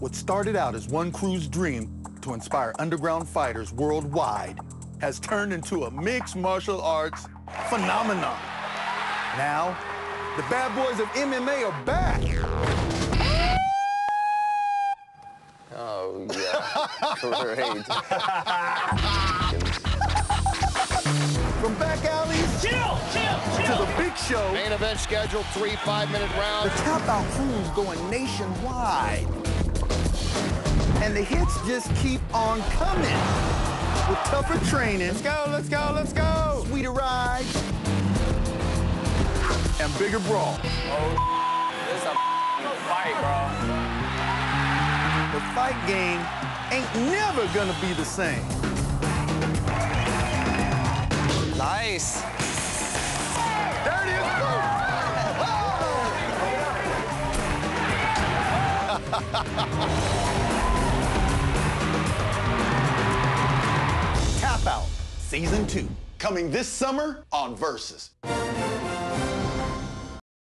What started out as one crew's dream to inspire underground fighters worldwide has turned into a mixed martial arts phenomenon. Now, the bad boys of MMA are back. Oh, yeah. Great. From back alleys chill. To the big show. Main event scheduled, 3 5-minute rounds. The Tap Out crew's going nationwide. And the hits just keep on coming. With tougher training. Let's go. Sweeter rides. And bigger brawl. Oh, this is a fight, bro. The fight game ain't never gonna be the same. Nice. There it is. Tap Out, Season 2, coming this summer on Versus.